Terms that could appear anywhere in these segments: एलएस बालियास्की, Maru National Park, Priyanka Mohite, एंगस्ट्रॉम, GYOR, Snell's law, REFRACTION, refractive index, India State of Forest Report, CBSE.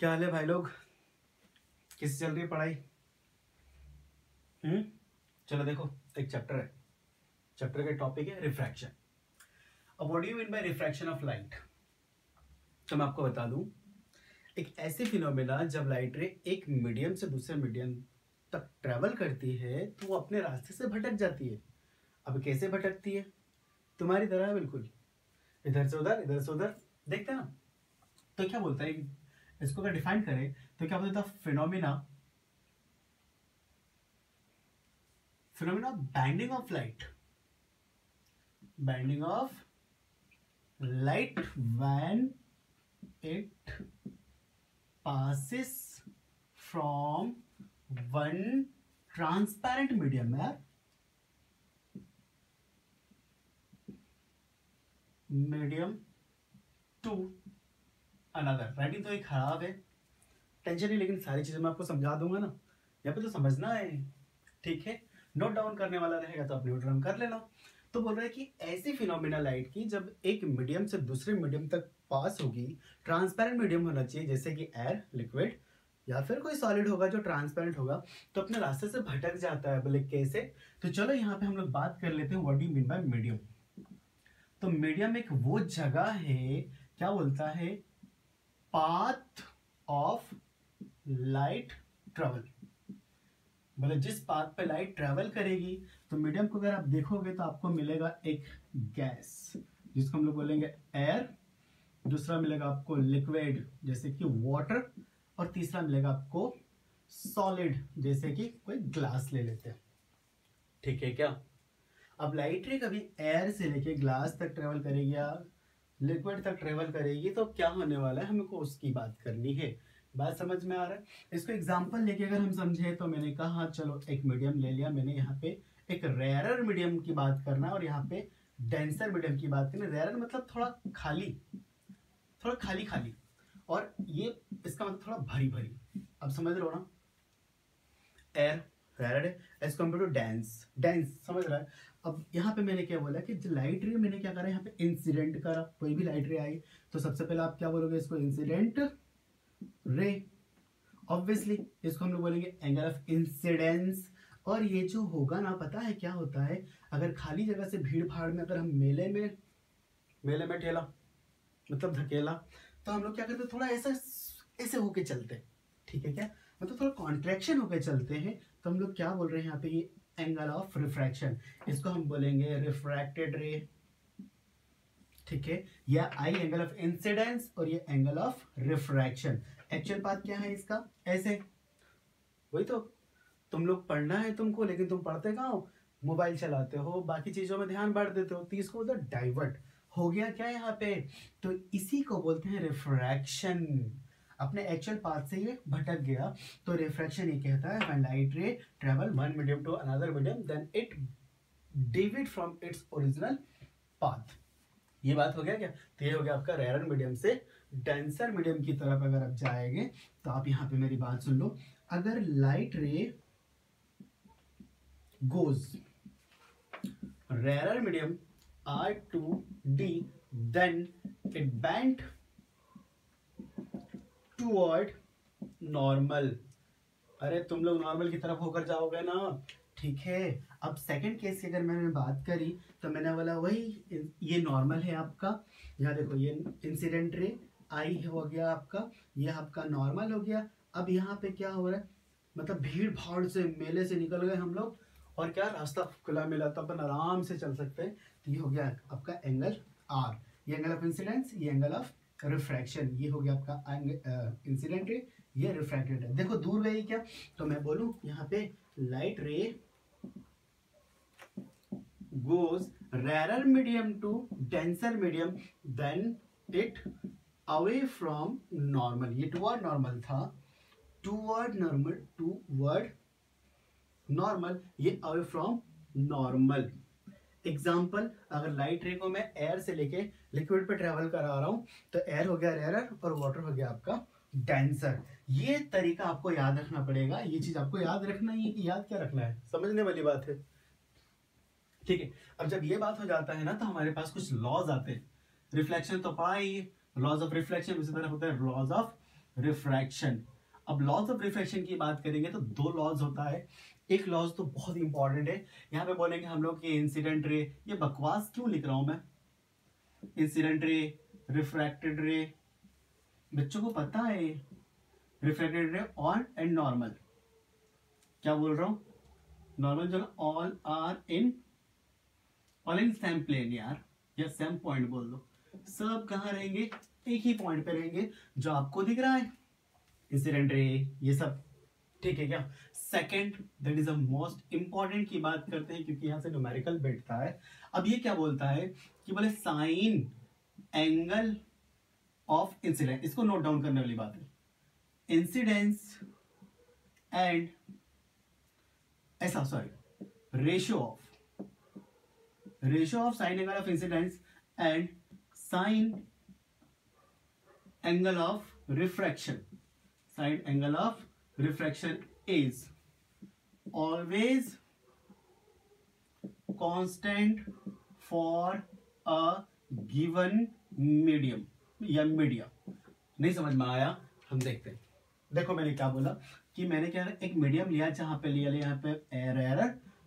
क्या हाल है भाई लोग, किस चल रही है पढ़ाई? चलो देखो, एक चैप्टर है, चैप्टर का टॉपिक है रिफ्रैक्शन। अब what do you mean by refraction of light? तो मैं आपको बता दूं, एक ऐसी फिनोमेना जब लाइट रे एक मीडियम से दूसरे मीडियम तक ट्रैवल करती है तो वो अपने रास्ते से भटक जाती है। अब कैसे भटकती है? तुम्हारी तरह बिल्कुल, इधर से उधर, इधर से उधर, देखते हैं ना। तो क्या बोलता है इसको, अगर डिफाइन करें तो क्या बोलता है, phenomena of bending of light, bending of light when it passes from one transparent medium, to another। Writing तो ये खराब है, टेंशन नहीं, लेकिन सारी चीजें मैं आपको समझा दूंगा ना, यहाँ पे तो समझना है, ठीक है। नोट डाउन करने वाला रहेगा तो आप नोट डाउन कर लेना। तो बोल रहा है कि ऐसी फिनोमिना लाइट की जब एक मीडियम से दूसरे मीडियम तक पास होगी, ट्रांसपेरेंट मीडियम होना चाहिए जैसे कि एयर, लिक्विड या फिर कोई सॉलिड होगा जो ट्रांसपेरेंट होगा, तो अपने रास्ते से भटक जाता है। बोले कैसे? तो चलो यहाँ पे हम लोग बात कर लेते हैं what do you mean by medium. तो मीडियम एक वो जगह है, क्या बोलता है, पाथ ऑफ लाइट ट्रेवल, मतलब जिस पाथ पे लाइट ट्रेवल करेगी। तो मीडियम को अगर आप देखोगे तो आपको मिलेगा एक गैस जिसको हम लोग बोलेंगे एयर, दूसरा मिलेगा आपको लिक्विड जैसे कि वाटर, और तीसरा मिलेगा आपको सॉलिड जैसे कि कोई ग्लास ले लेते हैं, ठीक है क्या। अब लाइट रे कभी एयर से लेके ग्लास तक ट्रेवल करेगी या लिक्विड तक ट्रेवल करेगी तो क्या होने वाला है, हमको उसकी बात करनी है। बात समझ में आ रहा है? इसको एग्जांपल लेके अगर हम समझे तो मैंने कहा चलो एक मीडियम ले लिया मैंने, यहाँ पे एक रेयरर मीडियम की बात करना और यहाँ पे डेंसर मीडियम की बात करना। रेयरर मतलब थोड़ा खाली, थोड़ा खाली खाली, और ये इसका मतलब थोड़ा भरी भरी। अब समझ रहे हो ना, एयर रेयर है as compare to dense, dense समझ रहा है। अब यहाँ पे मैंने क्या बोला कि लाइट रे, मैंने क्या करा यहाँ पे इंसिडेंट करा। कोई भी लाइट रे आई तो सबसे पहले आप क्या बोलोगे इसको, इंसिडेंट रे। ऑब्वियसली इसको हम लोग बोलेंगे एंगल ऑफ इंसिडेंस। और ये जो होगा ना, पता है क्या होता है, अगर खाली जगह से भीड़ भाड़ में, अगर हम मेले में ठेला मतलब धकेला, तो हम लोग क्या करते हैं, थोड़ा ऐसा ऐसे होके चलते हैं, ठीक है क्या, मतलब थोड़ा कॉन्ट्रेक्शन होके चलते हैं। तो हम लोग क्या बोल रहे हैं यहाँ पे, ये एंगल ऑफ रिफ्रैक्शन, इसको हम बोलेंगे रिफ्रैक्टेड रे, ठीक है। या आई एंगल ऑफ इंसिडेंस और ये एंगल ऑफ रिफ्रैक्शन। एक्चुअल बात क्या है इसका, ऐसे वही तो तुम लोग पढ़ना है तुमको, लेकिन तुम पढ़ते कहाँ हो, मोबाइल चलाते हो, बाकी चीजों में ध्यान बांट देते हो, तो इसको उधर डाइवर्ट हो गया क्या यहाँ पे। तो इसी को बोलते हैं रिफ्रैक्शन, अपने एक्चुअल पाथ से ये भटक गया। तो रिफ्रैक्शन ये कहता है when light ray travel one medium to another medium then it deviate from its original path. ये बात हो गया क्या, तो ये हो गया आपका रेयर मीडियम से डेंसर मीडियम की तरफ अगर आप जाएंगे तो आप यहाँ पे मेरी बात सुन लो, अगर light ray goes rare medium R to D, then it bent toward normal। अरे तुम लोग नॉर्मल की तरफ होकर जाओगे ना, ठीक है। अब सेकंड केस की अगर मैंने बात करी तो मैंने बोला वही, ये नॉर्मल है आपका, यहाँ देखो ये इंसिडेंट रे आई हो गया आपका, ये आपका नॉर्मल हो गया। अब यहाँ पे क्या हो रहा है, मतलब भीड़ भाड़ से मेले से निकल गए हम लोग, और क्या रास्ता खुला मिला तो अपन आराम से चल सकते हैं। तो ये हो गया आपका एंगल आर, ये एंगल ऑफ इंसिडेंस, ये एंगल ऑफ रिफ्रैक्शन, ये हो गया आपका इंसिडेंट रे, ये रिफ्रैक्टेड रे। देखो दूर गई क्या, तो मैं बोलूं यहाँ पे light ray goes rare medium to denser medium then it away from normal, ये टूवर्ड नॉर्मल था, टूवर्ड नॉर्मल, ये अवे फ्रॉम नॉर्मल। एग्जाम्पल, अगर लाइट रे को मैं एयर से लेके लिक्विड पे ट्रेवल करा रहा हूँ तो एयर हो गया रेयरर और वाटर हो गया आपका डेंसर। ये तरीका आपको याद रखना पड़ेगा, ये चीज आपको याद रखना ही है कि याद क्या रखना है, समझने वाली बात है, ठीक है। अब जब ये बात हो जाता है ना तो हमारे पास कुछ लॉज आते हैं, रिफ्लेक्शन तो पाई, लॉज ऑफ रिफ्लेक्शन, उसी तरह होता है लॉज ऑफ रिफ्रैक्शन। अब लॉज ऑफ रिफ्रैक्शन की बात करेंगे तो दो लॉज होता है, एक लॉज तो बहुत इंपॉर्टेंट है, यहाँ पे बोलेंगे हम लोग कि इंसिडेंट रे, ये बकवास क्यों लिख रहा हूँ मैं, इंसिडेंट रे रिफ्रैक्टेड रे, बच्चों को पता है रिफ्रैक्टेड रे ऑन एंड नॉर्मल, क्या बोल रहा हूँ नॉर्मल जो all are in same plane यार, या सेम पॉइंट बोल दो, सब कहाँ रहेंगे एक ही पॉइंट पे रहेंगे जो आपको दिख रहा है इंसिडेंट रे ये सब, ठीक है क्या। Second that is the most important की बात करते हैं क्योंकि यहाँ से न्यूमेरिकल बैठता है। अब ये क्या बोलता है कि बोले साइन एंगल ऑफ इंसिडेंट, इसको नोट डाउन करने वाली बात है, इंसिडेंस एंड ऐसा sorry ratio of sine angle of incidence and sine angle of refraction, sine angle of refraction is always constant for a given medium या media. नहीं समझ में आया, हम देखते हैं। देखो मैंने क्या बोला कि मैंने क्या एक मीडियम लिया, जहां पे लिया यहाँ पे एयर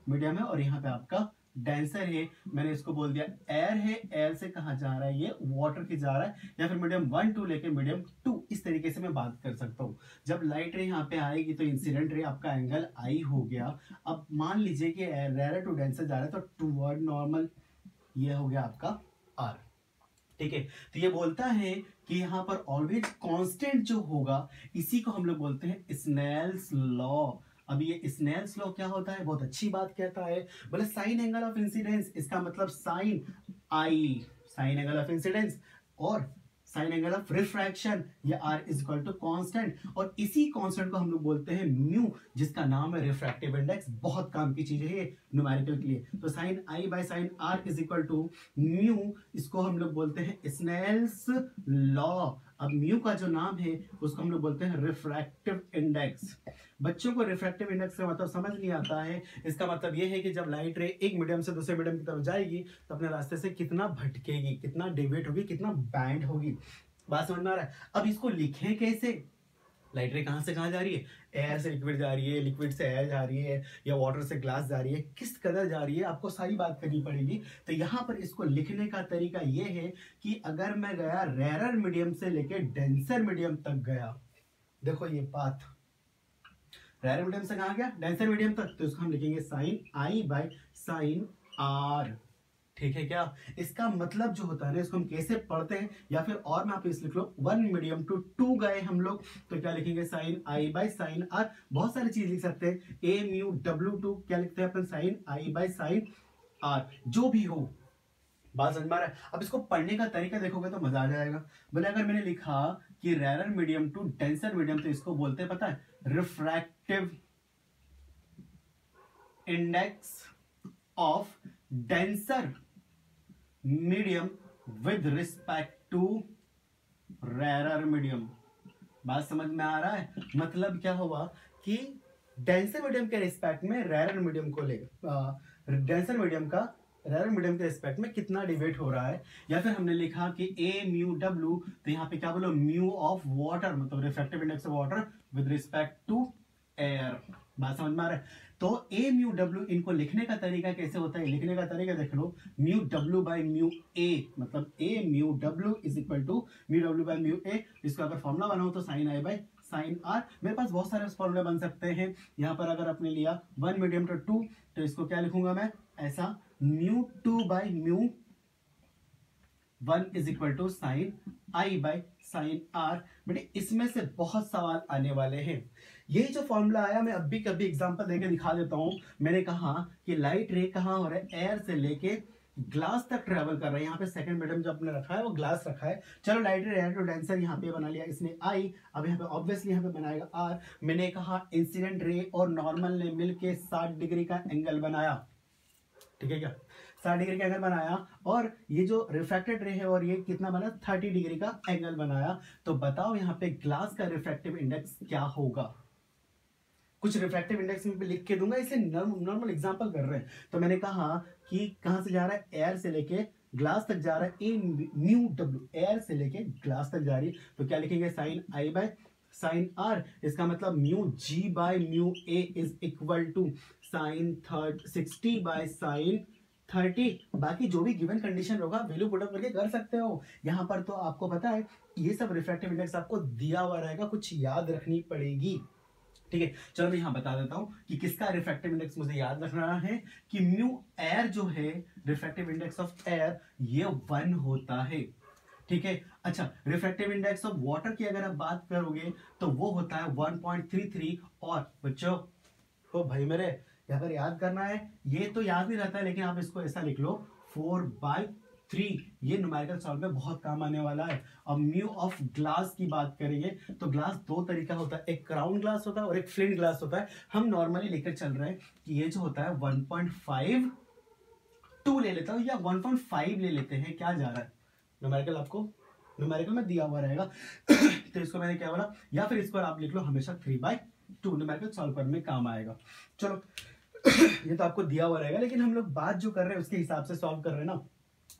मीडियम है और यहाँ पे आपका डेंसर है, मैंने इसको बोल दिया एयर है, एयर से कहा जा रहा है ये वाटर की जा रहा है, या फिर मीडियम 1 2 लेके मीडियम 2, इस तरीके से मैं बात कर सकता हूँ। जब लाइट रे यहाँ पे आएगी तो इंसिडेंट रे आपका एंगल आई हो गया। अब मान लीजिए कि एयर टू डेंसर जा रहा है तो टूवर्ड नॉर्मल, ये हो गया आपका आर, ठीक है। तो ये बोलता है कि यहाँ पर ऑलवेज कांस्टेंट जो होगा इसी को हम लोग बोलते हैं स्नेल्स लॉ। अब ये स्नेल्स लॉ क्या होता है, बहुत अच्छी बात कहता है, बोले साइन एंगल ऑफ इंसिडेंस, इसका मतलब sine I, sine angle of incidence और साइन एंगल ऑफ रिफ्रैक्शन ये R is equal to constant, और इसी कांस्टेंट को हम लोग बोलते हैं म्यू, जिसका नाम है रिफ्रैक्टिव इंडेक्स। बहुत काम की चीज है न्यूमेरिकल के लिए। तो sine I by sine R is equal to mu, इसको हम लोग बोलते हैं स्नेल्स लॉ। अब म्यू का जो नाम है उसको हम लोग बोलते हैं रिफ्रैक्टिव इंडेक्स। बच्चों को रिफ्रैक्टिव इंडेक्स का मतलब समझ नहीं आता है, इसका मतलब यह है कि जब लाइट रे एक मीडियम से दूसरे मीडियम की तरफ जाएगी तो अपने रास्ते से कितना भटकेगी, कितना डिवेट होगी, कितना बैंड होगी, बात समझ में आ रहा है। अब इसको लिखें कैसे, लाइट रे कहाँ से कहाँ जा रही है, एयर से लिक्विड जा रही है, लिक्विड से एयर जा रही है, या वाटर से ग्लास जा रही है, किस कदर जा रही है, आपको सारी बात करनी पड़ेगी। तो यहाँ पर इसको लिखने का तरीका ये है कि अगर मैं गया रेयर मीडियम से लेके डेंसर मीडियम तक गया, देखो ये बात रेयर मीडियम से कहाँ गया डेंसर मीडियम तक, तो इसको हम लिखेंगे sine I by sine are, ठीक है क्या। इसका मतलब जो होता है ना, इसको हम कैसे पढ़ते हैं, या फिर और मैं आप इस लिख लो, 1 मीडियम टू 2 गए हम लोग तो क्या लिखेंगे sine I by sine R. बहुत सारी चीज लिख सकते हैं, ए म्यू डब्ल्यू टू, क्या लिखते हैं अपन sine I by sine R, जो भी हो, बात समझ में आ रहा है। अब इसको पढ़ने का तरीका देखोगे तो मजा आ जाएगा। बोले अगर मैंने लिखा कि rare medium to denser medium तो इसको बोलते हैं, पता है, refractive index of denser medium with respect to rare medium. बात समझ में आ रहा है, मतलब क्या हुआ कि डेंसर मीडियम के रिस्पेक्ट में रेयर मीडियम को लेकर, डेंसर मीडियम का रेयर मीडियम के रिस्पेक्ट में कितना डिबेट हो रहा है। या फिर हमने लिखा कि ए म्यू डब्ल्यू तो यहाँ पे क्या बोलो म्यू ऑफ वाटर, मतलब refractive index of water with respect to air. बात समझ में आ रहा है। तो ए म्यू डब्ल्यू, इनको लिखने का तरीका कैसे होता है, लिखने का तरीका देख लो, mu W by mu A, मतलब A mu W is equal to mu W by mu A. इसका अगर फॉर्मूला बनाऊं तो sine I by sine R. मेरे पास बहुत सारे फॉर्मूले बन सकते हैं। यहाँ पर अगर आपने लिया 1 मीडियम टू 2 तो इसको क्या लिखूंगा मैं, ऐसा mu two by mu 1 is equal to sine I by sine R. बेटे इसमें से बहुत सवाल आने वाले हैं। यही जो फॉर्मूला आया मैं अभी कभी एग्जांपल देके दिखा देता हूँ। मैंने कहा कि लाइट रे कहाँ हो रहा है, एयर से लेके ग्लास तक ट्रेवल कर रहा है। यहाँ पे सेकंड मीडियम जो आपने रखा है वो ग्लास रखा है। चलो लाइट रे एयर टू डेंसर यहाँ पे बना लिया इसने आई, अब यहाँ पे ऑब्वियसली यहाँ पे बनाएगा आर। मैंने कहा इंसिडेंट रे और नॉर्मल ने मिल के 60 डिग्री का एंगल बनाया, ठीक है क्या, 60 डिग्री का एंगल बनाया। और ये जो रिफ्रैक्टेड रे है और ये कितना बना, 30 डिग्री का एंगल बनाया। तो बताओ यहाँ पे ग्लास का रिफ्रैक्टिव इंडेक्स क्या होगा। कुछ रिफ्रैक्टिव इंडेक्स में लिख के दूंगा, इसे नॉर्मल एग्जांपल कर रहे हैं। तो मैंने कहा कि कहाँ से जा रहा है, एयर से लेके ग्लास तक जा रहा है, ए म्यू डब्ल्यू एयर से लेके ग्लास तक जा रही है। तो क्या लिखेंगे sine I by sine R, इसका मतलब mu ji by mu A is equal to sine 60 by sine 30। बाकी जो भी गिवन कंडीशन होगा वैल्यू पुट अप करके कर सकते हो। यहाँ पर तो आपको पता है ये सब रिफ्रैक्टिव इंडेक्स आपको दिया हुआ रहेगा, कुछ याद रखनी पड़ेगी। ठीक है, चलो मैं यहाँ बता देता हूँ कि किसका रिफ्रैक्टिव इंडेक्स मुझे याद रखना है कि म्यू एयर जो है रिफ्रैक्टिव इंडेक्स ऑफ एयर ये 1 होता है। ठीक है, अच्छा रिफ्रैक्टिव इंडेक्स ऑफ वाटर की अगर आप बात करोगे तो वो होता है 1.33। और बच्चों ओ भाई मेरे अगर याद करना है, ये तो याद नहीं रहता है लेकिन आप इसको ऐसा लिख लो 4/3, ये न्यूमेरिकल सॉल्व में बहुत काम आने वाला है। अब म्यू ऑफ ग्लास की बात करेंगे तो ग्लास 2 तरीका होता है, एक क्राउन ग्लास होता है और एक फ्लिंट ग्लास होता है। हम नॉर्मली लेकर चल रहे हैं कि ये जो होता है 1.52 ले लेता हूँ या 1.5 ले लेते हैं, क्या जा रहा है न्यूमेरिकल आपको न्यूमेरिकल में दिया हुआ रहेगा। तो इसको मैंने क्या बोला, या फिर इसको आप लिख लो हमेशा 3/2 न्यूमेरिकल सॉल्व करने में काम आएगा। चलो ये तो आपको दिया हुआ रहेगा लेकिन हम लोग बात जो कर रहे हैं उसके हिसाब से सॉल्व कर रहे हैं ना।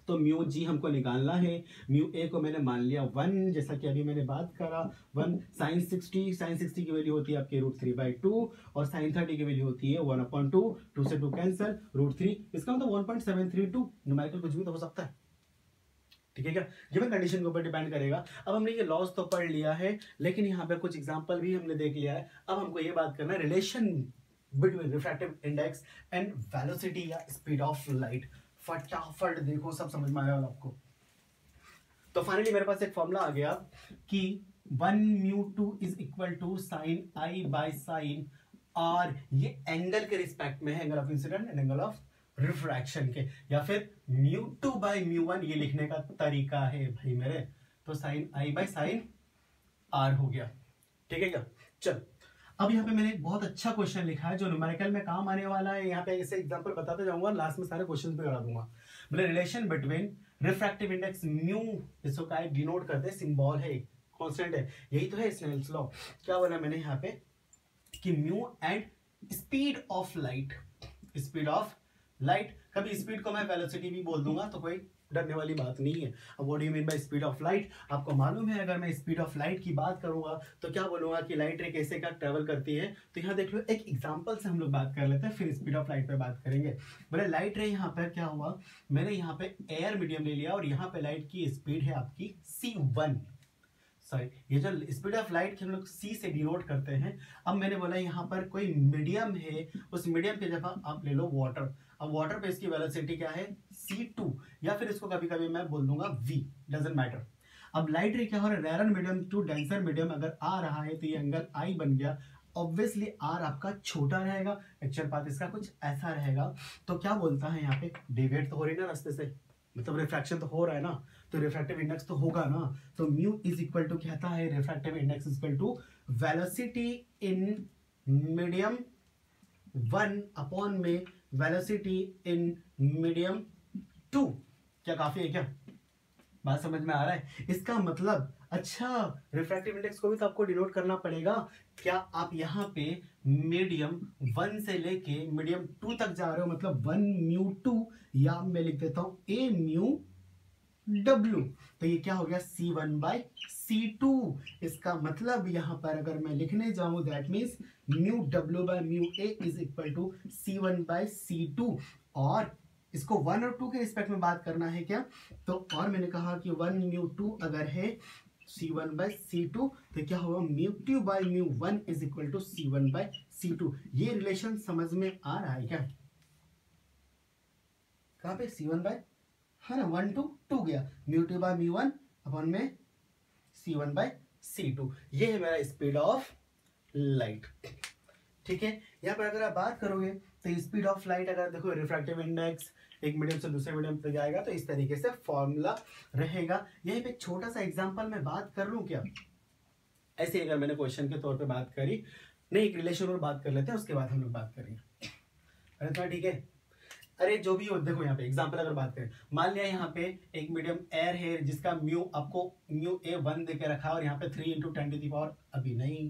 तो म्यू जी हमको निकालना है, म्यू ए को मैंने मान लिया 1, जैसा कि अभी मैंने बात करा 1। साइन 60 की वैल्यू होती है आपके √3/2 और साइन 30 की वैल्यू होती है 1/2, 2 से 2 कैंसिल, √3। इसका मतलब 1.732 न्यूमेरिकल कुछ भी तो हो सकता है। ठीक है क्या, गिवन कंडीशन के ऊपर डिपेंड करेगा। अब हमने ये लॉस तो पढ़ लिया है लेकिन यहाँ पे कुछ एग्जाम्पल भी हमने देख लिया है। अब हमको ये बात करना है relation between refractive index and velocity या स्पीड ऑफ लाइट। फटाफट देखो, सब समझ में आएगा आपको। तो फाइनली मेरे पास एक फॉर्मूला आ गया कि 1 μ2 is equal to sine I by sine R. ये एंगल के रिस्पेक्ट में है, angle of incident and angle of refraction के, या फिर μ2 बाय μ1 ये लिखने का तरीका है भाई मेरे। तो sine I by sine R हो गया। ठीक है क्या, चल अब यहाँ पे मैंने एक बहुत अच्छा क्वेश्चन लिखा है जो न्यूमेरिकल में काम आने वाला है। यहाँ पे ऐसे एग्जांपल बताते जाऊंगा, लास्ट में सारे क्वेश्चन पे करा दूंगा। मतलब relation between refractive index mu, इसको क्या डिनोट करते हैं, सिंबल है, कांस्टेंट है, यही तो है स्नेल्स लॉ। क्या बोला मैंने यहाँ पे कि mu and speed of light, speed of light, कभी स्पीड को मैं वेलोसिटी भी बोल दूंगा तो कोई डरने वाली बात नहीं है। अब what do you mean by speed of light, आपको मालूम है अगर मैं स्पीड ऑफ लाइट की बात करूंगा तो क्या बोलूंगा कि लाइट रे कैसे क्या ट्रेवल करती है। तो यहाँ देख लो एक एग्जांपल से हम लोग बात कर लेते हैं, फिर स्पीड ऑफ लाइट पे बात करेंगे। बोले लाइट रे, यहाँ पर क्या हुआ, मैंने यहाँ पे एयर मीडियम ले लिया और यहाँ पे लाइट की स्पीड है आपकी c1। सॉरी, ये जो स्पीड ऑफ लाइट हम लोग c से डिनोट करते हैं। अब मैंने बोला यहाँ पर कोई मीडियम है, उस मीडियम की जगह आप ले लो वाटर। अब वाटर पे इसकी वेलोसिटी क्या है c2, या फिर इसको कभी कभी मैं बोल दूंगा v, डजंट मैटर। अब लाइट रे क्या हो रहा है, rare medium to denser medium अगर आ रहा है तो ये एंगल i बन गया। ऑब्वियसली r आपका छोटा रहेगा, एक्चुअल पाथ इसका कुछ ऐसा रहेगा। तो क्या बोलता है यहाँ पे, डेविएट तो हो रही ना रास्ते से, मतलब रिफ्रैक्शन तो हो रहा है ना, तो रिफ्रैक्टिव इंडेक्स तो होगा ना। तो म्यू इज इक्वल टू कहता है refractive index is equal to velocity in medium 1 upon में वेलोसिटी इन मीडियम 2। क्या काफी है, क्या बात समझ में आ रहा है? इसका मतलब अच्छा, रिफ्रैक्टिव इंडेक्स को भी तो आपको डिनोट करना पड़ेगा। क्या आप यहाँ पे मीडियम 1 से लेके मीडियम 2 तक जा रहे हो, मतलब 1 μ2, या मैं लिख देता हूँ a μw। तो ये क्या हो गया c1 बाय c2। इसका मतलब यहाँ पर अगर मैं लिखने जाऊँ that means μw by μa is equal to c1 by c2। और इसको 1 और 2 के रिस्पेक्ट में बात करना है क्या, तो और मैंने कहा कि 1 μ2 अगर है c1 बाय c2, तो क्या होगा μ2 by μ1 is equal to c1 by c2। ये रिलेशन समझ में आ रहा है क्या, कहाँ पे c1 बाय, हाँ ना, 1 to 2 गया, μ2 बाय μ1 अपॉन में c1 बाय c2। ये है मेरा स्पीड ऑफ लाइट। ठीक है, यहाँ पर अगर आप बात करोगे तो स्पीड ऑफ लाइट अगर देखो रिफ्रैक्टिव इंडेक्स एक मीडियम से दूसरे मीडियम तक जाएगा तो इस तरीके से फॉर्मूला रहेगा। यहीं पे छोटा सा एग्जांपल मैं बात कर लूँ क्या, ऐसे अगर मैंने क्वेश्चन के तौर पे बात करी नहीं, एक रिलेशन और बात कर लेते हैं, उसके बाद हम लोग बात करेंगे। अरे तो ठीक है, अरे जो भी हो, देखो यहाँ पे एग्जाम्पल अगर बात करें, मान लिया यहाँ पे एक मीडियम एयर है जिसका म्यू आपको μa1 दे के रखा और यहाँ पे 3 × 10 की पावर, अभी नहीं,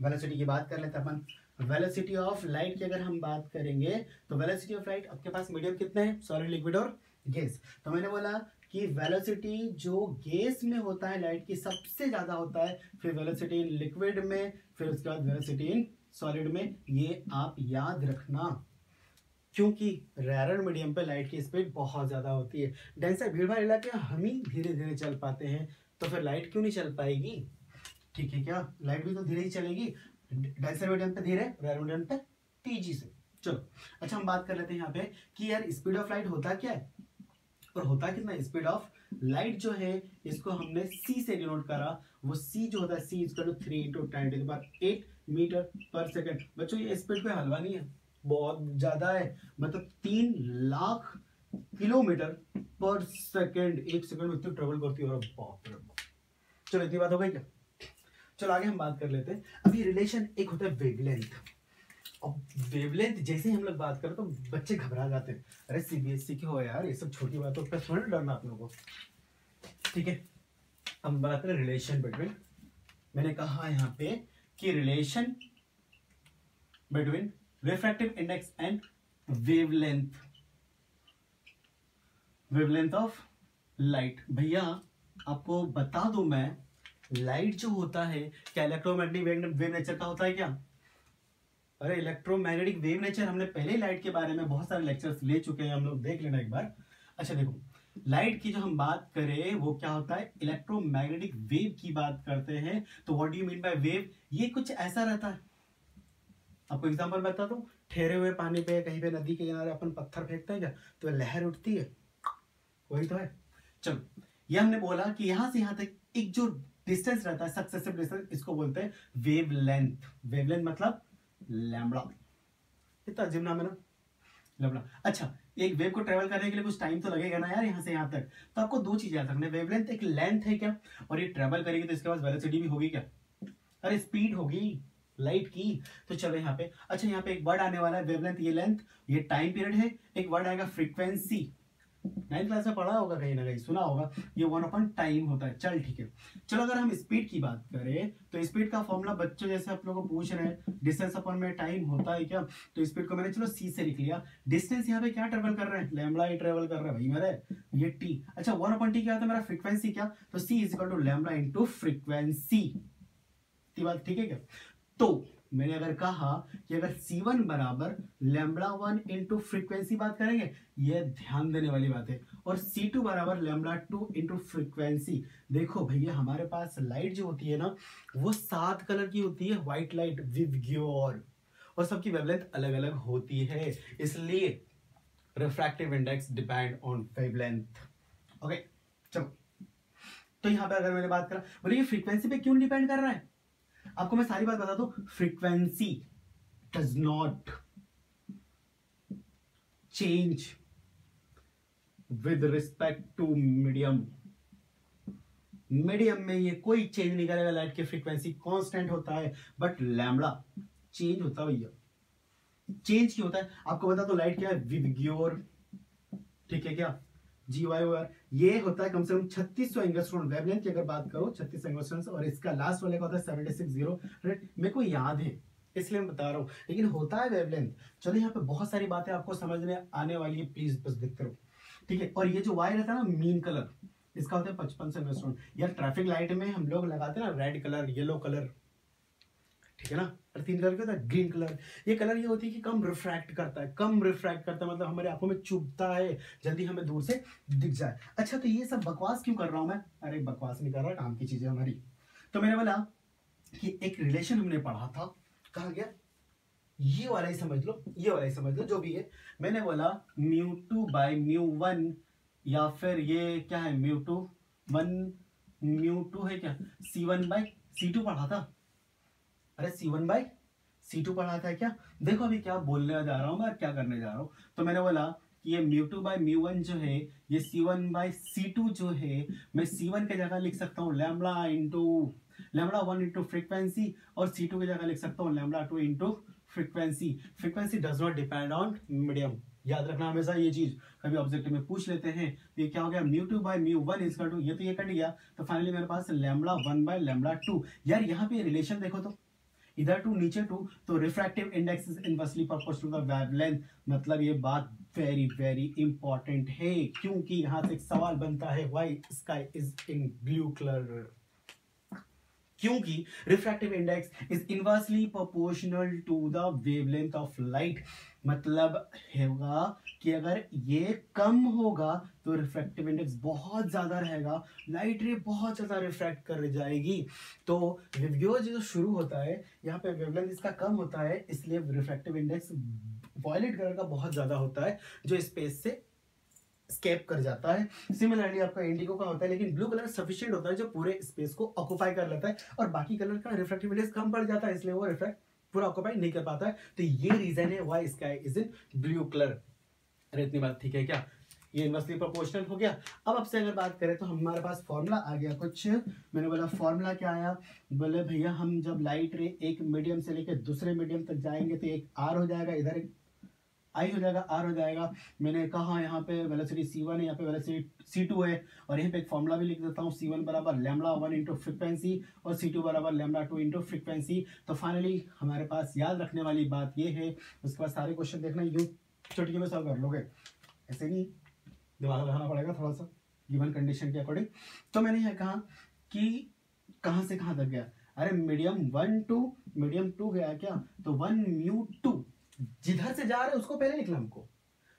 वेलोसिटी की बात कर लेते हैं अपन। वेलोसिटी ऑफ लाइट की अगर हम बात करेंगे तो वेलोसिटी ऑफ लाइट आपके पास मीडियम कितने हैं, सॉलिड, लिक्विड और गैस। तो मैंने बोला कि वेलोसिटी जो गैस में होता है लाइट की सबसे ज़्यादा होता है, फिर वेलोसिटी इन लिक्विड में, फिर उसके बाद वेलोसिटी इन सॉलिड में। ये आप याद रखना, क्योंकि रेयर मीडियम पे लाइट की स्पीड बहुत ज़्यादा होती है। डेंसर भीड़भाड़ इलाके हम ही धीरे धीरे चल पाते हैं, तो फिर लाइट क्यों नहीं चल पाएगी? ठीक है क्या? लाइट भी तो धीरे ही चलेगी, डेंसर मीडियम पे धीरे, रेयर मीडियम पे तेजी से। चलो अच्छा, हम बात कर लेते हैं यहाँ पे कि यार स्पीड ऑफ लाइट होता क्या है और होता कितना। स्पीड ऑफ लाइट जो है इसको हमने सी से डिनोट करा। वो सी जो होता है C is equal to 3 × 10⁸ metre पर सेकेंड। बच्चों ये स्पीड पे हलवा नहीं है, बहुत ज्यादा है, मतलब 3 लाख किलोमीटर पर सेकेंड। एक सेकेंड में इतनी ट्रेवल करती है। और बाप रे बाप, चलो इतनी बात हो गई क्या? चलो आगे हम बात कर लेते हैं। अभी रिलेशन एक होता है वेवलेंथ। अब वेवलेंथ जैसे ही हम लोग बात करें तो बच्चे घबरा जाते हैं, अरे सीबीएसई के हो यार, ये सब छोटी बातों पर थोड़ा डरना आप लोगों को। ठीक है, हम बात करें रिलेशन बिटवीन। मैंने कहा यहाँ पे कि relation between refractive index and wavelength of light। भैया आपको बता दूं मैं, लाइट जो होता है क्या इलेक्ट्रोमैग्नेटिक वेव नेचर का होता है क्या? अरे इलेक्ट्रोमैग्नेटिक वेव नेचर हमने पहले लाइट के बारे में बहुत सारे लेक्चर्स ले चुके हैं, हम लोग देख लेना एक बार। अच्छा देखो, लाइट की जो हम बात करें वो क्या होता है, इलेक्ट्रोमैग्नेटिक वेव की बात करते हैं। तो what do you mean by wave? ये कुछ ऐसा रहता है, आपको एग्जांपल बता दूं, ठहरे हुए पानी पे कहीं पे नदी के किनारे अपन पत्थर फेंकते हैं क्या, तो लहर उठती है, वही तो है। चलो ये हमने बोला कि यहाँ से यहाँ तक एक जो डिस्टेंस रहता है सक्सेसिव डिस्टेंस, इसको बोलते हैं वेवलेंथ। वेवलेंथ मतलब लैम्बडा, इतना अजीब नाम है ना, लैम्बडा। अच्छा, एक वेव को ट्रेवल करने के लिए कुछ टाइम तो लगेगा ना यार, यहाँ से यहाँ तक। तो आपको दो चीजें याद रखना है, वेवलेंथ एक लेंथ है क्या, और ये ट्रेवल करेगी तो इसके पास वेलोसिटी भी होगी क्या, अरे स्पीड होगी लाइट की। तो चलो यहाँ पे, अच्छा यहाँ पे एक वर्ड आने वाला है वेवलेंथ, ये लेंथ, ये टाइम पीरियड है। एक वर्ड आएगा फ्रीक्वेंसी, 9th क्लास में पढ़ा होगा, कहीं ना कहीं सुना होगा, ये 1 upon टाइम होता है। चल ठीक है, चलो अगर हम स्पीड की बात करें तो स्पीड का फॉर्मूला बच्चों जैसे आप लोगों को पूछ रहे हैं, डिस्टेंस अपॉन में टाइम होता है क्या, तो स्पीड को मैंने चलो सी से लिख लिया। डिस्टेंस यहाँ पे क्या ट्रेवल कर रहे हैं, लैम्बडा ही ट्रेवल कर रहे हैं भाई मेरे, ये टी। अच्छा 1/t क्या होता है मेरा, फ्रीक्वेंसी क्या, तो C is equal to lambda into frequency. बात ठीक है क्या? तो मैंने अगर कहा कि अगर C1 बराबर λ1 इंटू फ्रीक्वेंसी बात करेंगे, यह ध्यान देने वाली बात है, और C2 बराबर λ2 इंटू फ्रीक्वेंसी। देखो भैया हमारे पास लाइट जो होती है ना वो 7 कलर की होती है, व्हाइट लाइट विद ग्योर, और सबकी वेवलेंथ अलग अलग होती है, इसलिए refractive index depend on wavelength. Okay चलो, तो यहाँ पे अगर मैंने बात करा, बोलिए फ्रीक्वेंसी पे क्यों डिपेंड कर रहा है, आपको मैं सारी बात बता दूं, frequency does not change with respect to medium. Medium में ये कोई चेंज नहीं करेगा, लाइट की फ्रीक्वेंसी कांस्टेंट होता है, बट लैम्बडा चेंज होता है। भैया चेंज क्यों होता है आपको बता दो, लाइट क्या है विद ग्योर, ठीक है क्या, GYOR। ये होता है कम से कम 3600 एंगस्ट्रॉम। वेवलेंथ की अगर बात करो 3600 एंगस्ट्रॉम, और इसका लास्ट वाले का होता है 7600। मेरे को याद है इसलिए मैं बता रहा हूँ, लेकिन होता है वेवलेंथ। चलो यहाँ पे बहुत सारी बातें आपको समझ में आने वाली है, प्लीज बस देखते रहो, ठीक है। और ये जो वाई रहता है ना मीन कलर, इसका होता है 5500 एंगस्ट्रॉम। यार ट्रैफिक लाइट में हम लोग लगाते हैं ना रेड कलर, येलो कलर, ठीक है ना, और 3 कलर क्या होता है ग्रीन कलर। ये कलर ये होती है कि कम रिफ्रैक्ट करता है, कम रिफ्रैक्ट करता है मतलब हमारे आंखों में चुभता है, जल्दी हमें दूर से दिख जाए। अच्छा तो ये सब बकवास क्यों कर रहा हूँ मैं, अरे बकवास नहीं कर रहा, काम की चीजें हमारी। तो मैंने बोला कि एक रिलेशन हमने पढ़ा था, कहा गया ये वाला ही समझ लो, ये वाला ही समझ लो, जो भी है। मैंने बोला μ2/μ1, या फिर ये क्या है μ2 है क्या, C1/C2 पढ़ा था, अरे C1/C2 पढ़ा था क्या। देखो अभी क्या बोलने जा रहा हूँ मैं, क्या करने जा रहा हूँ। तो मैंने बोला कि ये μ2/μ1 जो है, ये C1/C2 जो है, मैं C1 के जगह लिख सकता हूँ λ1 इंटू फ्रिक्वेंसी, और C2 के जगह लिख सकता हूँ λ2 into frequency. Frequency does not depend on medium, याद रखना हमेशा ये चीज, कभी ऑब्जेक्टिव में पूछ लेते हैं। तो ये क्या हो गया μ2/μ1 इसका टू, ये तो ये कट गया, तो फाइनली मेरे पास λ1/λ2। यार यहाँ पे रिलेशन देखो तो इधर टू नीचे टू, तो refractive index is inversely proportional to the wavelength. मतलब ये बात वेरी वेरी इंपॉर्टेंट है, क्योंकि यहाँ से एक सवाल बनता है why sky is in blue colour, क्योंकि refractive index is inversely proportional to the wavelength of light. मतलब होगा कि अगर ये कम होगा तो रिफ्रैक्टिव इंडेक्स बहुत ज़्यादा रहेगा, लाइट रे बहुत ज़्यादा रिफ्रैक्ट कर जाएगी। तो व्योज जो शुरू होता है यहाँ पे वेवलेंथ इसका कम होता है, इसलिए रिफ्रैक्टिव इंडेक्स वायलेट कलर का बहुत ज़्यादा होता है जो स्पेस से स्केप कर जाता है। सिमिलरली आपका इंडिगो का होता है, लेकिन ब्लू कलर सफिशिएंट होता है जो पूरे स्पेस को ऑक्यूपाई कर लेता है, और बाकी कलर का रिफ्रैक्टिव इंडेक्स कम पड़ जाता है इसलिए वो रिफ्रैक्ट पूरा ऑक्यूपाई नहीं कर पाता है। तो ये रीजन है why sky is in blue colour. अरे इतनी बात ठीक है क्या, ये इनवर्सली प्रोपोर्शनल हो गया। अब आपसे अगर बात करें तो हमारे पास फॉर्मूला आ गया कुछ, मैंने बोला फॉर्मूला क्या आया, बोले भैया हम जब लाइट रे एक मीडियम से लेकर दूसरे मीडियम तक जाएंगे तो एक आर हो जाएगा, इधर एक आई हो जाएगा, आर हो जाएगा। मैंने कहा यहाँ पे वेलोसिटी C1 है, यहाँ पे वेलोसिटी C2 है, और यहाँ पे एक फॉर्मूला भी लिख देता हूँ, C1 बराबर λ1 इंटू फ्रिक्वेंसी और C2 बराबर λ2 इंटू फ्रिक्वेंसी। तो फाइनली हमारे पास याद रखने वाली बात ये है, उसके बाद सारे क्वेश्चन देखना, यूँ चुटकी में सॉल्व कर लोगे, ऐसे नहीं दिमाग लगाना पड़ेगा थोड़ा सा गिवन कंडीशन के अकॉर्डिंग। तो मैंने यह कहा कि कहाँ से कहाँ तक गया, अरे मीडियम टू गया क्या, तो 1 μ2 जिधर से जा रहे हैं उसको पहले निकला हमको,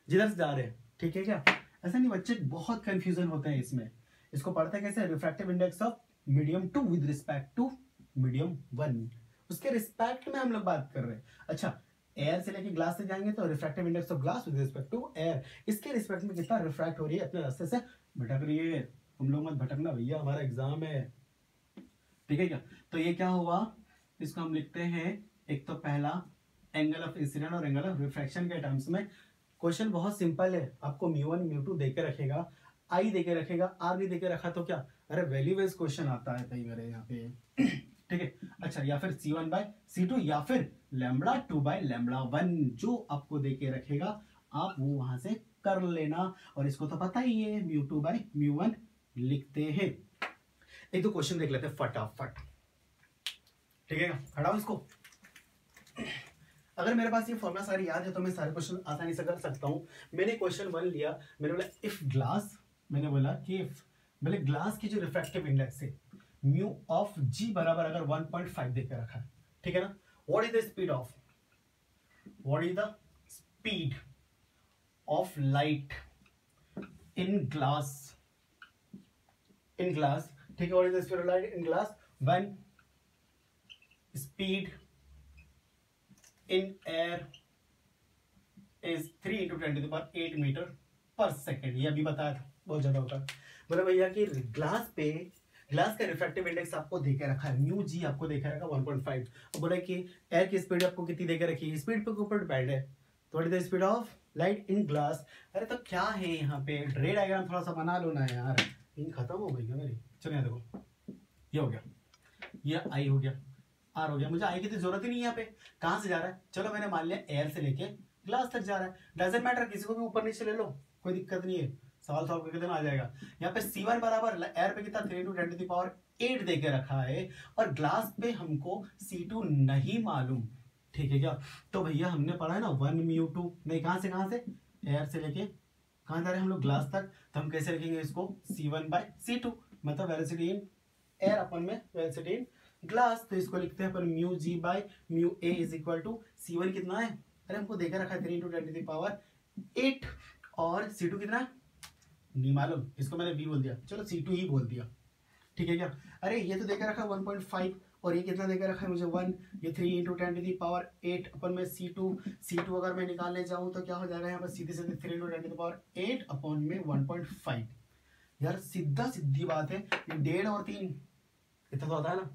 जिधर से जा रहे हैं, ठीक है क्या। ऐसा नहीं बच्चे बहुत कंफ्यूजन होते हैं इसमें, इसको पढ़ते कैसे, refractive index of medium two with respect to medium one, उसके रिस्पेक्ट में हम लोग बात कर रहे हैं। अच्छा एयर से लेके ग्लास से जाएंगे तो refractive index of glass with respect to air, इसके रिस्पेक्ट में कितना रिफ्रैक्ट हो रही है। अपने रास्ते से भटक रही है, हम लोग मत भटकना भैया, हमारा एग्जाम है, ठीक है क्या। तो ये क्या हुआ, इसको हम लिखते हैं एक तो पहला एंगल ऑफ इंसिडेंट और एंगल ऑफ रिफ्रैक्शन के टर्म्स में। क्वेश्चन बहुत सिंपल है, आपको μ1 μ2 देके रखेगा, आई देके रखेगा, आर भी देके रखा तो क्या, अरे वैल्यू वाइज क्वेश्चन आता है कई बार यहाँ पे, ठीक है। अच्छा या फिर C1 बाय C2 या फिर λ2 बाय λ1, जो आपको देके रखेगा आप वो वहां से कर लेना। और इसको तो पता ही है, μ2 बाय μ1 लिखते हैं। एक तो क्वेश्चन देख लेते हैं फटाफट, ठीक है, हटाओ इसको। अगर मेरे पास ये फॉर्मूला सारी याद है तो मैं सारे क्वेश्चन आसानी से कर सकता हूँ। मैंने क्वेश्चन 1 लिया, मैंने बोला इफ ग्लास, मैंने बोला कि बोले ग्लास की जो रिफ्रैक्टिव इंडेक्स है म्यू ऑफ जी बराबर अगर 1.5 देकर रखा है, ठीक है ना, what is the speed of light in glass, ठीक है, what is the speed of light in glass, one speed in air is 3 × 10⁸ metre पर सेकेंड, ये अभी बताया था, बहुत ज्यादा होता है। मतलब भैया कि ग्लास पे ग्लास का रिफ्रैक्टिव इंडेक्स आपको देके रखा है, म्यू जी आपको देके रखा 1.5, और बोला कि एयर की स्पीड आपको कितनी देके रखी है, स्पीड पे ऊपर डिपेंड है, what is the speed of light in glass. अरे तो क्या है यहाँ पे, रे डायग्राम थोड़ा सा बना लो ना यार, इन खत्म हो गई मेरी। चलो यहाँ देखो, ये हो गया, ये आई हो गया, आर हो गया, मुझे आई की तो जरूरत ही नहीं है। यहाँ पे कहाँ से जा रहा है, चलो मैंने मान लिया एयर से लेके ग्लास तक जा रहा है, डजंट मैटर, किसी को भी ऊपर नीचे ले लो, कोई दिक्कत नहीं है, सवाल सॉल्व करके आ जाएगा। यहाँ पे C1 बराबर एयर पे कितना 3 × 10⁸ देके रखा है, और ग्लास पे हमको C2 नहीं मालूम, ठीक है क्या। तो भैया हमने पढ़ा है ना 1 μ2, नहीं कहाँ से एयर से लेके कहाँ जा रहे हैं हम लोग, ग्लास तक, तो हम कैसे लिखेंगे इसको C1/C2, मतलब वेलोसिटी इन एयर अपन में वेलोसिटी इन ग्लास। तो इसको लिखते हैं अपन mu ji by mu A is equal to C1 कितना है, अरे हमको देकर रखा है 3 × 10⁸, और C2 कितना है नहीं मालूम, इसको मैंने B बोल दिया, चलो C2 ही बोल दिया, ठीक है क्या। अरे ये तो देकर रखा है 1.5, और ये कितना देकर रखा है मुझे 1, ये 3 × 10⁸ अपन में C2 अगर मैं निकालने जाऊँ तो क्या हो जाएगा, यहाँ पर सीधे सीधे 3 × 10⁸ अपन में 1.5। यार सीधा सीधी बात है, ये 1.5 और 3 इतना तो होता है ना,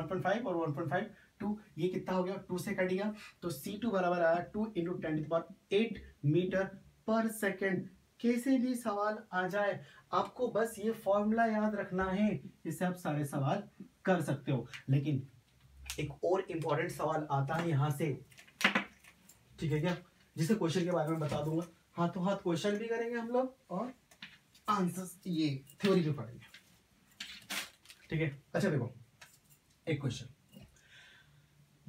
1.5 और 1.5 2, ये कितना हो गया 2 से कट गया, तो C2 बराबर आया 2 × 10⁸ मीटर पर सेकेंड। कैसे भी सवाल आ जाए आपको बस ये फॉर्मूला याद रखना है, इससे आप सारे सवाल कर सकते हो। लेकिन एक और इम्पोर्टेंट सवाल आता है यहाँ से, ठीक है क्या, जिसे क्वेश्चन के बारे में बता दूंगा, हाथों हाथ क्वेश्चन भी करेंगे हम लोग और आंसर्स ये थ्योरी भी पढ़ेंगे, ठीक है। अच्छा देखो एक क्वेश्चन,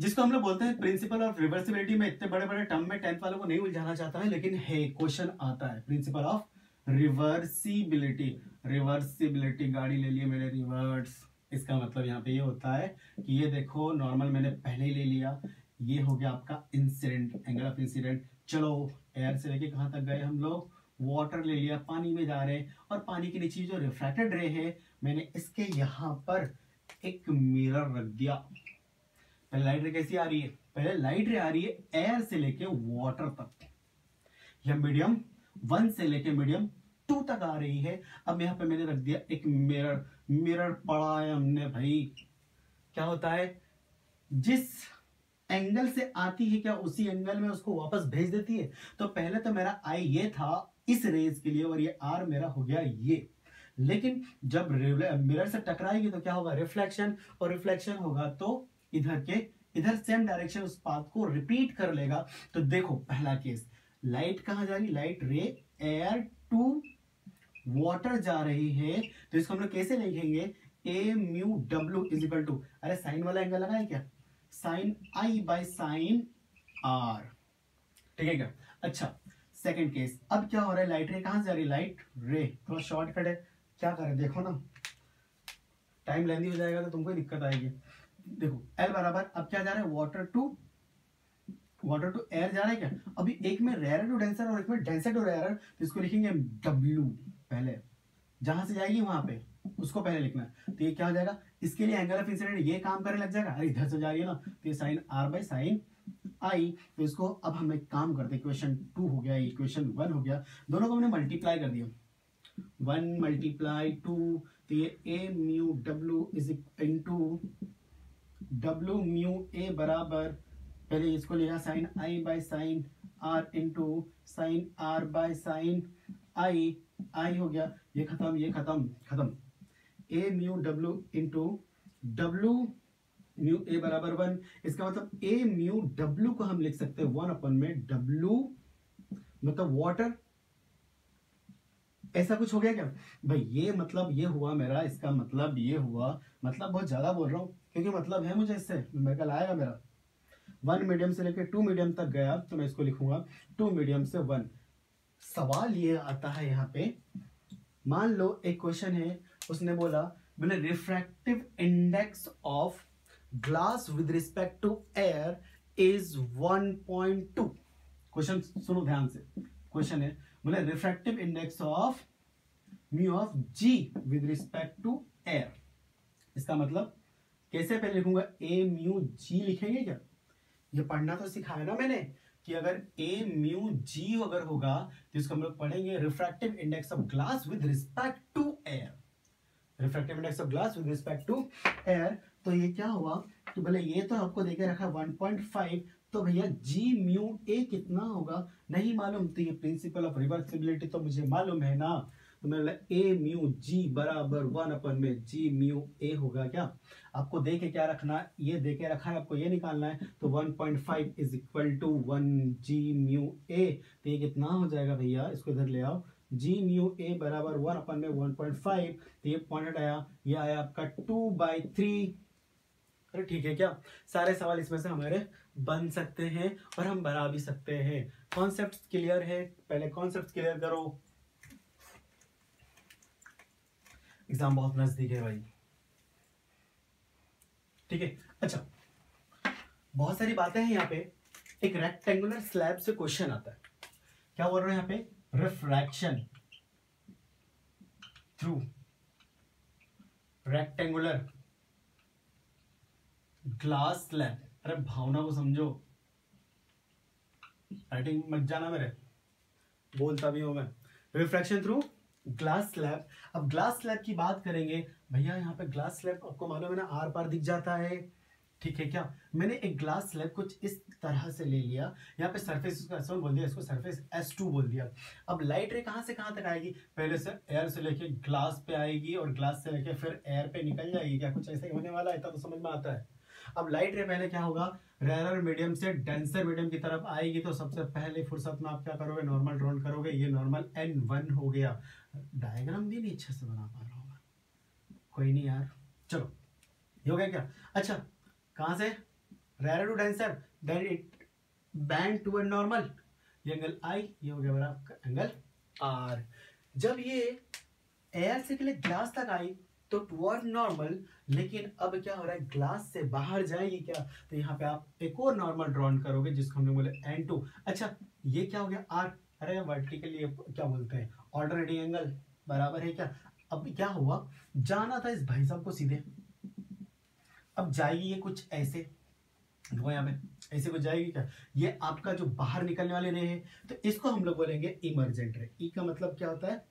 जिसको हम लोग बोलते हैं प्रिंसिपल ऑफ रिवर्सिबिलिटी में इतने बड़े बड़े टर्म में टेंथ वालों को नहीं उलझाना चाहता है, लेकिन है क्वेश्चन आता है प्रिंसिपल ऑफ रिवर्सिबिलिटी। रिवर्सिबिलिटी गाड़ी ले लिए मैंने रिवर्स, इसका मतलब यहाँ पे ये होता है कि ये देखो नॉर्मल मैंने पहले ही ले लिया, ये हो गया आपका इंसिडेंट, एंगल ऑफ इंसिडेंट। चलो एयर से लेके कहाँ तक गए हम लोग, वाटर ले लिया, पानी में जा रहे हैं और पानी के नीचे जो रिफ्रैक्टेड रे है मैंने इसके यहाँ पर एक मिरर रख दिया। पहले लाइट रे कैसी आ रही है, पहले लाइट रे आ रही है एयर से लेके वाटर तक, यह मीडियम 1 से लेके मीडियम 2 तक आ रही है। अब यहाँ पे मैंने रख दिया एक मिरर, मिरर पड़ा है हमने भाई, क्या होता है जिस एंगल से आती है क्या उसी एंगल में उसको वापस भेज देती है। तो पहले तो मेरा आई ये था इस रेज के लिए और ये आर मेरा हो गया ये, लेकिन जब मिरर से टकराएगी तो क्या होगा रिफ्लेक्शन, और रिफ्लेक्शन होगा तो इधर के इधर सेम डायरेक्शन उस पाथ को रिपीट कर लेगा। तो देखो पहला केस लाइट कहाँ जा रही, लाइट रे एयर टू वाटर जा रही है, तो इसको हम लोग कैसे लिखेंगे ए mu W is equal to, अरे साइन वाला एंगल लगाए क्या, sine I by sine are, ठीक है क्या। अच्छा सेकेंड केस, अब क्या हो रहा है लाइट रे कहाँ जा रही, लाइट रे थोड़ा शॉर्टकट है, क्या करें देखो ना टाइम लेंदी हो जाएगा तो तुमको दिक्कत आएगी। देखो एल बराबर अब क्या जा रहा है वाटर टू एयर जा रहा है क्या, अभी एक में रेयर टू डेंसर और एक में डेंसर टू रेयर, तो इसको लिखेंगे डब्ल्यू, पहले जहां से जाएगी वहां पे उसको पहले लिखना है। तो ये क्या हो जाएगा, इसके लिए एंगल ऑफ इंसिडेंट ये काम करने लग जाएगा, अरे इधर से जा रही है ना तो ये साइन आर बाय साइन आई। तो इसको अब हम एक काम करते, क्वेश्चन 2 हो गया, क्वेश्चन 1 हो गया, दोनों को हमने मल्टीप्लाई कर दिया, 1 मल्टीप्लाई 2, तो ये A mu W is into W mu A बराबर, पहले इसको लिया sine I by sine R into sine are by sine I, I हो गया ये खत्म ये खत्म, A mu W into W mu A बराबर 1, इसका मतलब ए म्यू डब्ल्यू को हम लिख सकते हैं 1 अपॉन में डब्ल्यू मतलब वाटर, ऐसा कुछ हो गया क्या भाई, ये मतलब ये हुआ मेरा, इसका मतलब ये हुआ, मतलब बहुत ज्यादा बोल रहा हूँ क्योंकि मतलब है मुझे, इससे न्यूमेरिकल आएगा मेरा। 1 मीडियम से लेकर 2 मीडियम तक गया तो मैं इसको लिखूंगा 2 मीडियम से 1। सवाल ये आता है यहाँ पे, मान लो एक क्वेश्चन है, उसने बोला बोले refractive index of glass with respect to air is 1.2। Question सुनो ध्यान से, क्वेश्चन है बोले refractive index of mu of ji with respect to air, इसका मतलब कैसे पहले लिखूंगा ए म्यू जी लिखेंगे क्या, ये पढ़ना तो सिखाया ना मैंने कि अगर ए म्यू जी अगर होगा तो इसको हम लोग पढ़ेंगे refractive index of glass with respect to air, refractive index of glass with respect to air. तो ये क्या हुआ कि भले ये तो आपको देके रखा 1.5, तो भैया जी म्यू ए कितना होगा नहीं मालूम, तो ये प्रिंसिपल ऑफ रिवर्सिबिलिटी तो मुझे मालूम है ना, तो मेरा ए म्यू जी बराबर 1 अपॉन में जी म्यू ए होगा क्या। आपको दे के क्या रखना है, ये दे के रखा है आपको ये निकालना है, तो 1.5 is equal to 1 G mu ए, तो ये कितना हो जाएगा भैया, इसको इधर ले आओ, जी म्यू ए बराबर 1 अपॉन में 1.5, तो ये पॉइंट आया, ये आया आपका 2/3। अरे ठीक है क्या, सारे सवाल इसमें से हमारे बन सकते हैं और हम बना भी सकते हैं। कॉन्सेप्ट क्लियर है, पहले कॉन्सेप्ट क्लियर करो, एग्जाम बहुत नजदीक है भाई, ठीक है। अच्छा बहुत सारी बातें हैं यहाँ पे, एक रेक्टेंगुलर स्लैब से क्वेश्चन आता है, क्या बोल रहे हैं यहाँ पे, refraction through rectangular glass slab. अरे भावना को समझो, राइटिंग मत जाना मेरे, बोलता भी हूं मैं, रिफ्रैक्शन थ्रू ग्लास स्लैब। अब ग्लास स्लैब की बात करेंगे भैया, यहाँ पे ग्लास स्लैब आपको मालूम है ना आर पार दिख जाता है, ठीक है क्या। मैंने एक ग्लास स्लैब कुछ इस तरह से ले लिया, यहाँ पे सरफेस उसका S1 बोल दिया, इसको सरफेस S2 बोल दिया। अब लाइट रे कहाँ से कहाँ तक आएगी, पहले से एयर से लेके ग्लास पे आएगी और ग्लास से लेके फिर एयर पे निकल जाएगी, क्या कुछ ऐसे होने वाला है, तो समझ में आता है। अब लाइट रे पहले क्या होगा, रेयर मीडियम से डेंसर मीडियम की तरफ आएगी, तो सबसे पहले फुर्सत में आप क्या करोगे, नॉर्मल ड्रॉन करोगे, ये नॉर्मल N1 हो गया। डायग्राम भी नहीं अच्छे से बना पा रहा हूँ मैं, कोई नहीं यार, चलो ये हो गया क्या। अच्छा कहाँ से, rare to denser, then it bend to a normal. ये एंगल आई, ये हो गया बड़ा आपका एंगल आर। जब ये एयर से निकले ग्लास तक आई तो टुवर्ड नॉर्मल, लेकिन अब क्या हो रहा है, ग्लास से बाहर जाएगी क्या, तो यहाँ पे आप एक और नॉर्मल ड्रॉन करोगे जिसको हम लोग बोले N2। अच्छा ये क्या हो गया आर, अरे वर्टिकली क्या बोलते हैं ऑल्टरनेटिंग एंगल, बराबर है क्या। अब क्या हुआ, जाना था इस भाई साहब को सीधे, अब जाएगी ये कुछ ऐसे, देखो यहाँ पे ऐसे कुछ जाएगी क्या, ये आपका जो बाहर निकलने वाले रे है, तो इसको हम लोग बोलेंगे इमर्जेंट रे। ई का मतलब क्या होता है,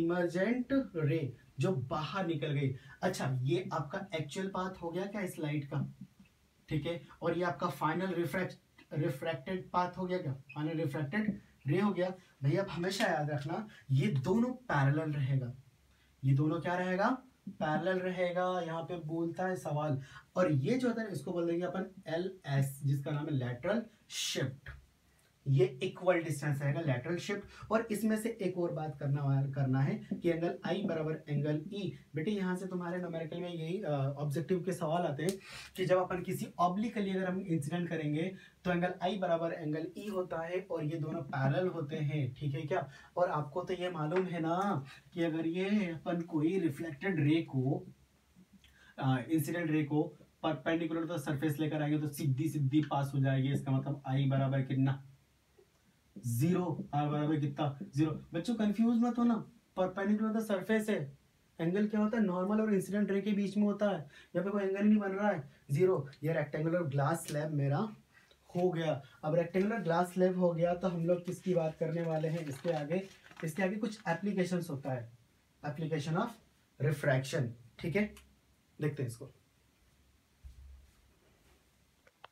इमर्जेंट रे, जो बाहर निकल गई। अच्छा ये आपका एक्चुअल पाथ हो गया क्या इस लाइट का, ठीक है, और ये आपका फाइनल रिफ्रैक्टेड पाथ हो गया क्या, फाइनल रिफ्रैक्टेड रे हो गया। भैया आप हमेशा याद रखना ये दोनों पैरेलल रहेगा, ये दोनों क्या रहेगा, पैरेलल रहेगा। यहाँ पे बोलता है सवाल, और ये जो होता है इसको बोल देंगे अपन एल एस, जिसका नाम है लैटरल शिफ्ट। ये इक्वल डिस्टेंस रहेगा लैटरल शिफ्ट। और इसमें से एक और बात करना है कि एंगल आई बराबर एंगल ई। बेटे यहाँ से तुम्हारे न्यूमेरिकल में यही ऑब्जेक्टिव के सवाल आते हैं कि जब अपन किसी ऑब्लिकली अगर हम इंसिडेंट करेंगे तो एंगल आई बराबर एंगल ई होता है, और ये दोनों पैरेलल होते हैं, ठीक है क्या। और आपको तो ये मालूम है ना कि अगर ये अपन कोई रिफ्लेक्टेड रे को इंसिडेंट रे को परपेंडिकुलर तो सरफेस लेकर आएंगे तो सीधी सीधी पास हो जाएगी। इसका मतलब आई बराबर कितना, जीरो, आर बराबर कितना, जीरो। बच्चों कंफ्यूज मत हो ना, परपेंडिकुलर सरफेस है, एंगल क्या होता है नॉर्मल और इंसिडेंट रे के बीच में होता है, यहाँ पे कोई एंगल नहीं बन रहा है, जीरो। ये रेक्टेंगुलर ग्लास स्लैब मेरा हो गया। अब रेक्टेंगुलर ग्लास स्लैब हो गया तो हम लोग किसकी बात करने वाले हैं, इसके आगे कुछ एप्लीकेशन होता है, एप्लीकेशन ऑफ रिफ्रैक्शन, ठीक है, देखते हैं इसको।